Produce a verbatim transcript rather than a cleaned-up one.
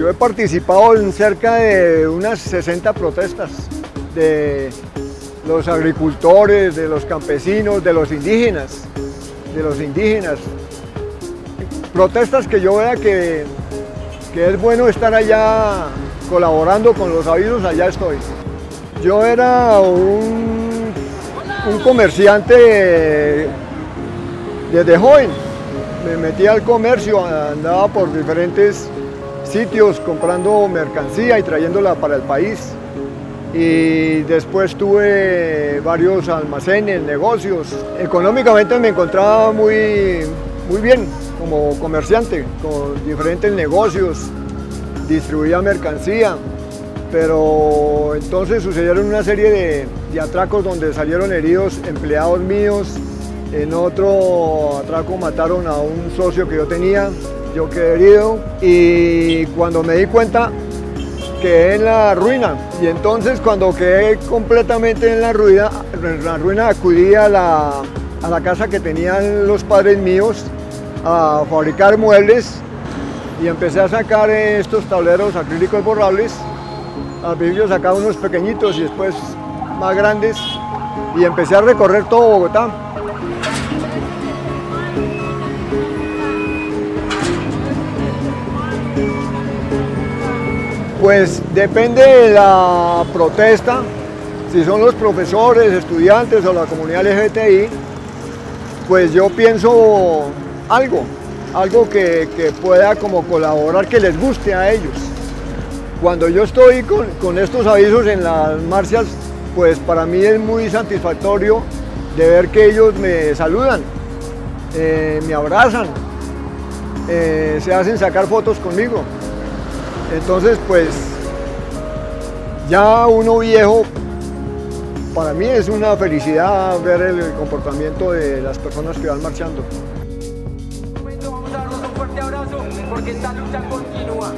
Yo he participado en cerca de unas sesenta protestas de los agricultores, de los campesinos, de los indígenas, de los indígenas. Protestas que yo vea que, que es bueno estar allá colaborando con los habidos, allá estoy. Yo era un, un comerciante desde joven, me metía al comercio, andaba por diferentes sitios comprando mercancía y trayéndola para el país. Y después tuve varios almacenes, negocios. Económicamente me encontraba muy, muy bien como comerciante, con diferentes negocios, distribuía mercancía, pero entonces sucedieron una serie de, de atracos donde salieron heridos empleados míos. En otro atraco mataron a un socio que yo tenía, yo quedé herido y cuando me di cuenta quedé en la ruina. Y entonces cuando quedé completamente en la ruina, en la ruina acudí a la, a la casa que tenían los padres míos a fabricar muebles y empecé a sacar estos tableros acrílicos borrables. Al principio sacaba unos pequeñitos y después más grandes y empecé a recorrer todo Bogotá. Pues depende de la protesta, si son los profesores, estudiantes o la comunidad L G B T I, pues yo pienso algo, algo que, que pueda como colaborar, que les guste a ellos. Cuando yo estoy con, con estos avisos en las marchas, pues para mí es muy satisfactorio de ver que ellos me saludan, eh, me abrazan, eh, se hacen sacar fotos conmigo. Entonces, pues, ya uno viejo, para mí es una felicidad ver el comportamiento de las personas que van marchando. Vamos a darnos un fuerte abrazo porque esta lucha continúa.